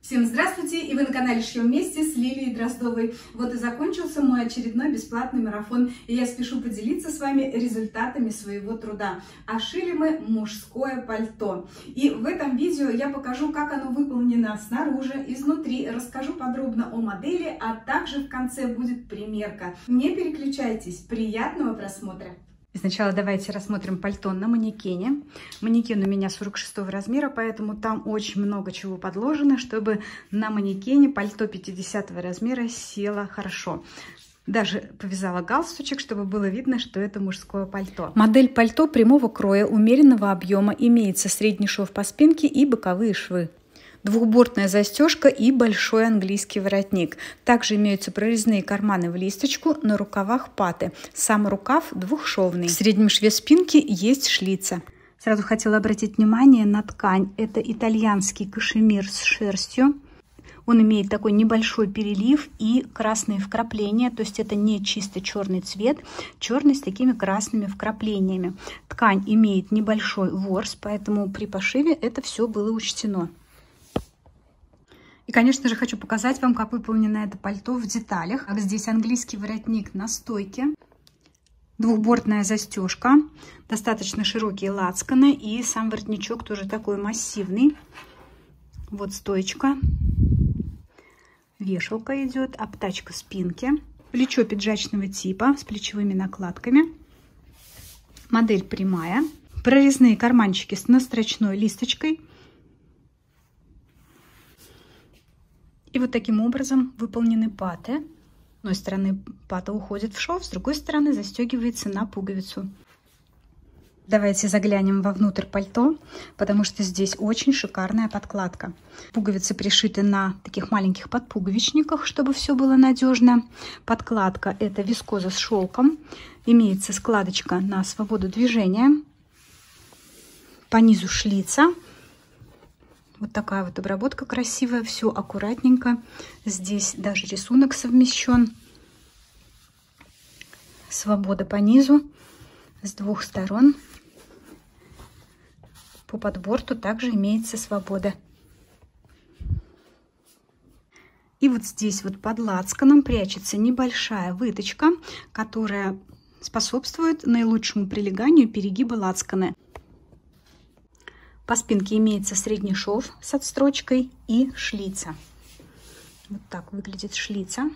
Всем здравствуйте! И вы на канале «Шьем вместе» с Лилией Дроздовой. Вот и закончился мой очередной бесплатный марафон, и я спешу поделиться с вами результатами своего труда. А шили мы мужское пальто. И в этом видео я покажу, как оно выполнено снаружи, изнутри, расскажу подробно о модели, а также в конце будет примерка. Не переключайтесь, приятного просмотра! Сначала давайте рассмотрим пальто на манекене. Манекен у меня 46 размера, поэтому там очень много чего подложено, чтобы на манекене пальто 50 размера село хорошо. Даже повязала галстучек, чтобы было видно, что это мужское пальто. Модель пальто прямого кроя, умеренного объема, имеется средний шов по спинке и боковые швы. Двухбортная застежка и большой английский воротник. Также имеются прорезные карманы в листочку, на рукавах паты. Сам рукав двухшовный. В среднем шве спинки есть шлица. Сразу хотела обратить внимание на ткань. Это итальянский кашемир с шерстью. Он имеет такой небольшой перелив и красные вкрапления, то есть это не чисто черный цвет, черный с такими красными вкраплениями. Ткань имеет небольшой ворс, поэтому при пошиве это все было учтено. И, конечно же, хочу показать вам, как выполнено это пальто в деталях. Как здесь английский воротник на стойке, двухбортная застежка, достаточно широкие лацканы и сам воротничок тоже такой массивный. Вот стоечка, вешалка идет, обтачка спинки, плечо пиджачного типа с плечевыми накладками, модель прямая, прорезные карманчики с настрочной листочкой. И вот таким образом выполнены паты. С одной стороны пата уходит в шов, с другой стороны застегивается на пуговицу. Давайте заглянем вовнутрь пальто, потому что здесь очень шикарная подкладка. Пуговицы пришиты на таких маленьких подпуговичниках, чтобы все было надежно. Подкладка – это вискоза с шелком. Имеется складочка на свободу движения. По низу шлица. Вот такая вот обработка красивая, все аккуратненько. Здесь даже рисунок совмещен. Свобода по низу с двух сторон. По подборту также имеется свобода. И вот здесь вот под лацканом прячется небольшая выточка, которая способствует наилучшему прилеганию перегиба лацкана. По спинке имеется средний шов с отстрочкой и шлица. Вот так выглядит шлица.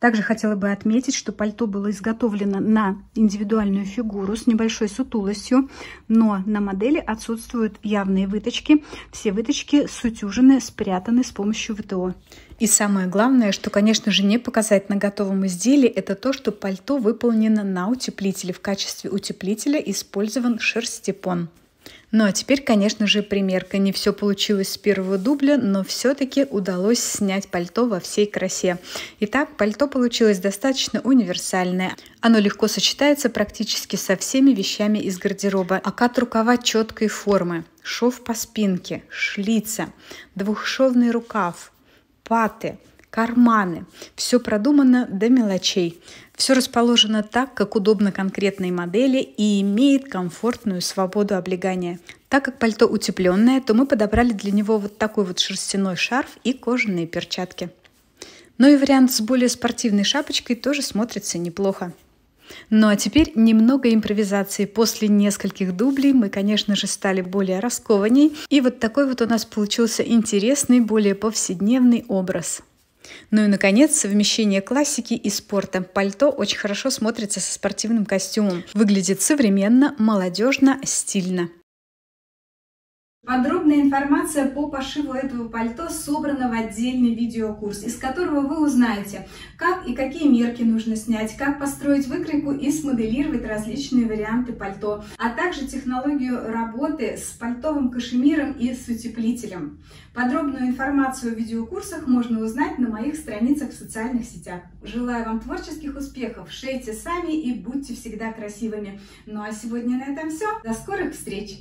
Также хотела бы отметить, что пальто было изготовлено на индивидуальную фигуру с небольшой сутулостью, но на модели отсутствуют явные выточки. Все выточки сутюжены, спрятаны с помощью ВТО. И самое главное, что, конечно же, не показать на готовом изделии, это то, что пальто выполнено на утеплителе. В качестве утеплителя использован шерстипон. Ну а теперь, конечно же, примерка. Не все получилось с первого дубля, но все-таки удалось снять пальто во всей красе. Итак, пальто получилось достаточно универсальное. Оно легко сочетается практически со всеми вещами из гардероба. Окат рукава четкой формы, шов по спинке, шлица, двухшовный рукав, паты, карманы. Все продумано до мелочей. Все расположено так, как удобно конкретной модели и имеет комфортную свободу облегания. Так как пальто утепленное, то мы подобрали для него вот такой вот шерстяной шарф и кожаные перчатки. Ну и вариант с более спортивной шапочкой тоже смотрится неплохо. Ну а теперь немного импровизации. После нескольких дублей мы, конечно же, стали более раскованней. И вот такой вот у нас получился интересный, более повседневный образ. Ну и, наконец, совмещение классики и спорта. Пальто очень хорошо смотрится со спортивным костюмом. Выглядит современно, молодежно, стильно. Подробная информация по пошиву этого пальто собрана в отдельный видеокурс, из которого вы узнаете, как и какие мерки нужно снять, как построить выкройку и смоделировать различные варианты пальто, а также технологию работы с пальтовым кашемиром и с утеплителем. Подробную информацию о видеокурсах можно узнать на моих страницах в социальных сетях. Желаю вам творческих успехов, шейте сами и будьте всегда красивыми. Ну а сегодня на этом все. До скорых встреч!